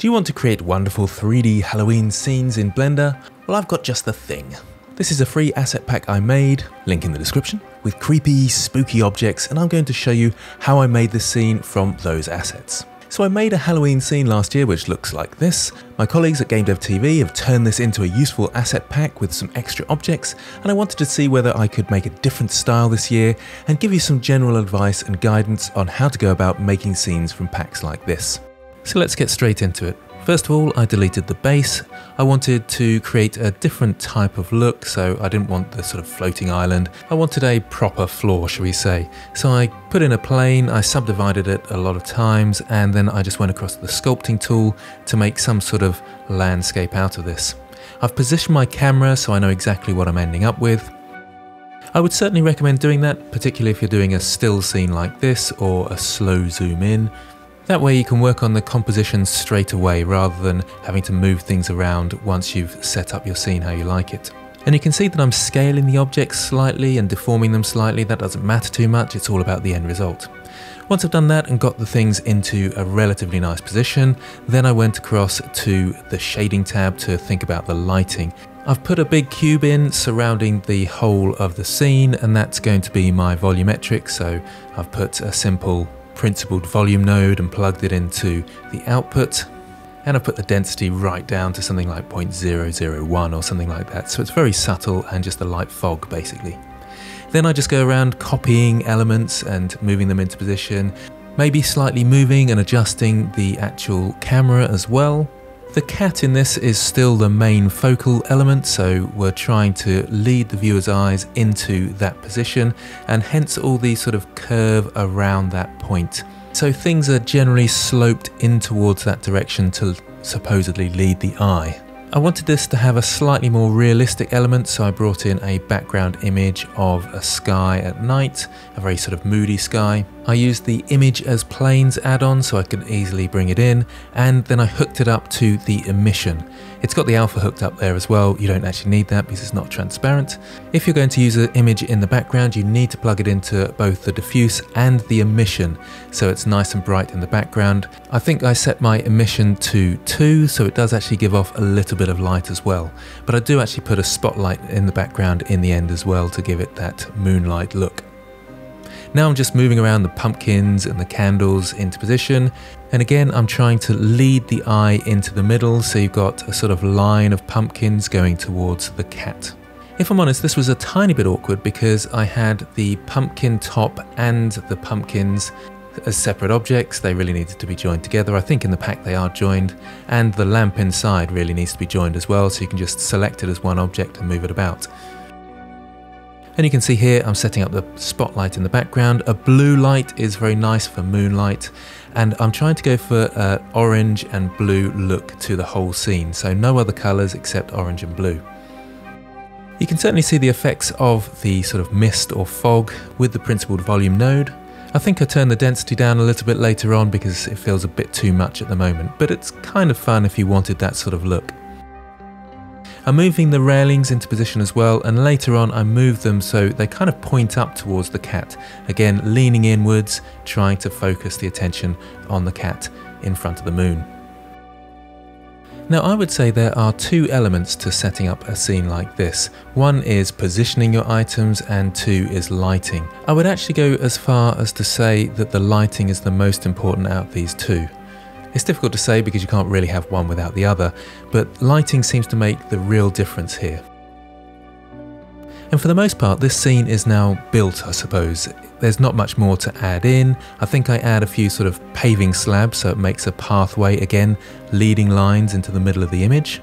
Do you want to create wonderful 3D Halloween scenes in Blender? Well, I've got just the thing. This is a free asset pack I made, link in the description, with creepy, spooky objects, and I'm going to show you how I made this scene from those assets. So I made a Halloween scene last year which looks like this. My colleagues at Game Dev TV have turned this into a useful asset pack with some extra objects, and I wanted to see whether I could make a different style this year and give you some general advice and guidance on how to go about making scenes from packs like this. So let's get straight into it. First of all, I deleted the base. I wanted to create a different type of look, so I didn't want the sort of floating island. I wanted a proper floor, shall we say. So I put in a plane, I subdivided it a lot of times, and then I just went across the sculpting tool to make some sort of landscape out of this. I've positioned my camera so I know exactly what I'm ending up with. I would certainly recommend doing that, particularly if you're doing a still scene like this or a slow zoom in. That way you can work on the composition straight away rather than having to move things around once you've set up your scene how you like it. And you can see that I'm scaling the objects slightly and deforming them slightly. That doesn't matter too much, it's all about the end result. Once I've done that and got the things into a relatively nice position, then I went across to the shading tab to think about the lighting. I've put a big cube in surrounding the whole of the scene, and that's going to be my volumetric, so I've put a simple Principled volume node and plugged it into the output, and I put the density right down to something like 0.001 or something like that, so it's very subtle and just a light fog basically. Then I just go around copying elements and moving them into position, maybe slightly moving and adjusting the actual camera as well. The cat in this is still the main focal element, so we're trying to lead the viewer's eyes into that position, and hence all the sort of curve around that point. So things are generally sloped in towards that direction to supposedly lead the eye. I wanted this to have a slightly more realistic element, so I brought in a background image of a sky at night, a very sort of moody sky. I used the image as planes add-on so I could easily bring it in, and then I hooked it up to the emission. It's got the alpha hooked up there as well. You don't actually need that because it's not transparent. If you're going to use an image in the background, you need to plug it into both the diffuse and the emission, so it's nice and bright in the background. I think I set my emission to 2, so it does actually give off a little bit of light as well, but I do actually put a spotlight in the background in the end as well to give it that moonlight look. Now I'm just moving around the pumpkins and the candles into position, and again I'm trying to lead the eye into the middle, so you've got a sort of line of pumpkins going towards the cat. If I'm honest, this was a tiny bit awkward because I had the pumpkin top and the pumpkins as separate objects. They really needed to be joined together. I think in the pack they are joined, and the lamp inside really needs to be joined as well, so you can just select it as one object and move it about. And you can see here I'm setting up the spotlight in the background. A blue light is very nice for moonlight, and I'm trying to go for an orange and blue look to the whole scene, so no other colours except orange and blue. You can certainly see the effects of the sort of mist or fog with the Principled volume node. I think I turned the density down a little bit later on because it feels a bit too much at the moment, but it's kind of fun if you wanted that sort of look. I'm moving the railings into position as well, and later on I move them so they kind of point up towards the cat, again leaning inwards, trying to focus the attention on the cat in front of the moon. Now I would say there are two elements to setting up a scene like this. One is positioning your items, and two is lighting. I would actually go as far as to say that the lighting is the most important out of these two. It's difficult to say because you can't really have one without the other, but lighting seems to make the real difference here. And for the most part this scene is now built, I suppose. There's not much more to add in. I think I add a few sort of paving slabs so it makes a pathway, again leading lines into the middle of the image.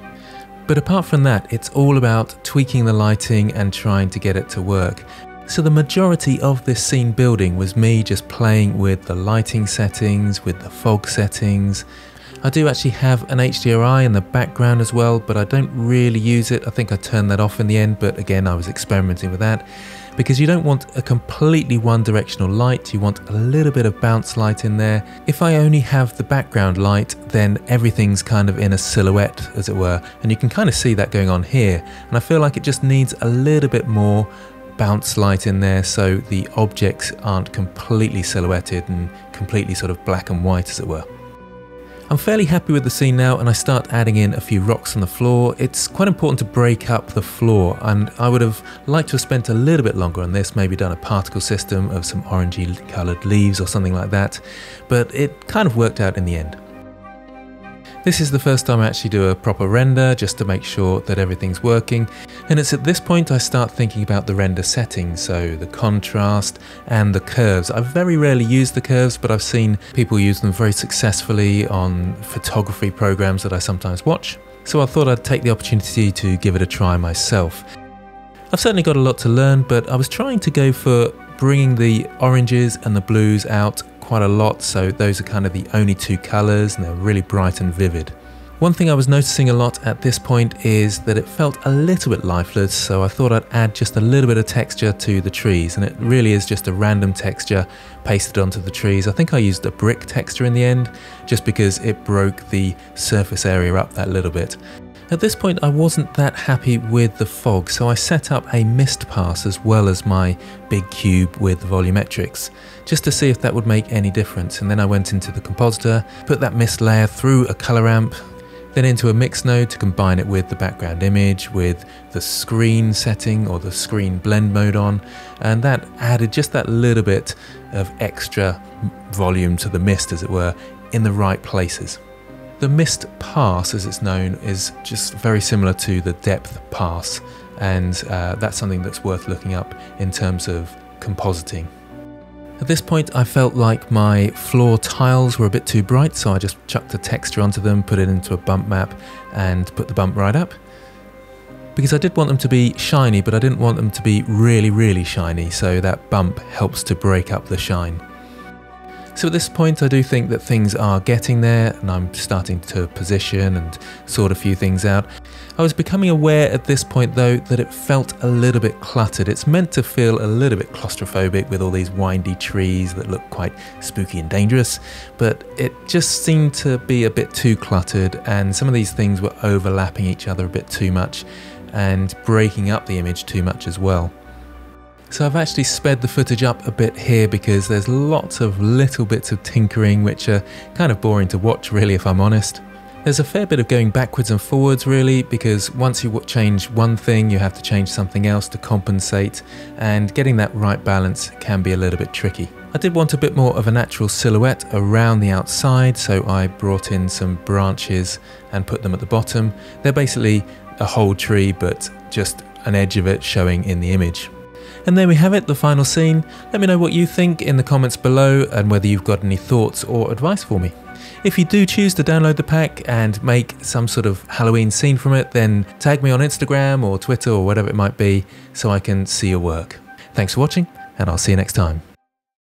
But apart from that, it's all about tweaking the lighting and trying to get it to work. So the majority of this scene building was me just playing with the lighting settings, with the fog settings. I do actually have an HDRI in the background as well, but I don't really use it. I think I turned that off in the end, but again I was experimenting with that because you don't want a completely one directional light, you want a little bit of bounce light in there. If I only have the background light, then everything's kind of in a silhouette as it were, and you can kind of see that going on here, and I feel like it just needs a little bit more bounce light in there so the objects aren't completely silhouetted and completely sort of black and white as it were. I'm fairly happy with the scene now, and I start adding in a few rocks on the floor. It's quite important to break up the floor, and I would have liked to have spent a little bit longer on this, maybe done a particle system of some orangey coloured leaves or something like that, but it kind of worked out in the end. This is the first time I actually do a proper render, just to make sure that everything's working, and it's at this point I start thinking about the render settings, so the contrast and the curves. I very rarely use the curves, but I've seen people use them very successfully on photography programs that I sometimes watch, so I thought I'd take the opportunity to give it a try myself. I've certainly got a lot to learn, but I was trying to go for bringing the oranges and the blues out quite a lot, so those are kind of the only two colors and they're really bright and vivid. One thing I was noticing a lot at this point is that it felt a little bit lifeless, so I thought I'd add just a little bit of texture to the trees, and it really is just a random texture pasted onto the trees. I think I used a brick texture in the end, just because it broke the surface area up that little bit. At this point I wasn't that happy with the fog, so I set up a mist pass as well as my big cube with the volumetrics, just to see if that would make any difference, and then I went into the compositor, put that mist layer through a color ramp, then into a mix node to combine it with the background image, with the screen setting or the screen blend mode on, and that added just that little bit of extra volume to the mist, as it were, in the right places. The mist pass, as it's known, is just very similar to the depth pass, and that's something that's worth looking up in terms of compositing. At this point I felt like my floor tiles were a bit too bright, so I just chucked a texture onto them, put it into a bump map and put the bump right up, because I did want them to be shiny, but I didn't want them to be really, really shiny, so that bump helps to break up the shine. So at this point I do think that things are getting there, and I'm starting to position and sort a few things out. I was becoming aware at this point though that it felt a little bit cluttered. It's meant to feel a little bit claustrophobic with all these windy trees that look quite spooky and dangerous, but it just seemed to be a bit too cluttered, and some of these things were overlapping each other a bit too much and breaking up the image too much as well. So I've actually sped the footage up a bit here, because there's lots of little bits of tinkering which are kind of boring to watch really, if I'm honest. There's a fair bit of going backwards and forwards really, because once you change one thing you have to change something else to compensate, and getting that right balance can be a little bit tricky. I did want a bit more of a natural silhouette around the outside, so I brought in some branches and put them at the bottom. They're basically a whole tree, but just an edge of it showing in the image. And there we have it, the final scene. Let me know what you think in the comments below, and whether you've got any thoughts or advice for me. If you do choose to download the pack and make some sort of Halloween scene from it, then tag me on Instagram or Twitter or whatever it might be, so I can see your work. Thanks for watching, and I'll see you next time.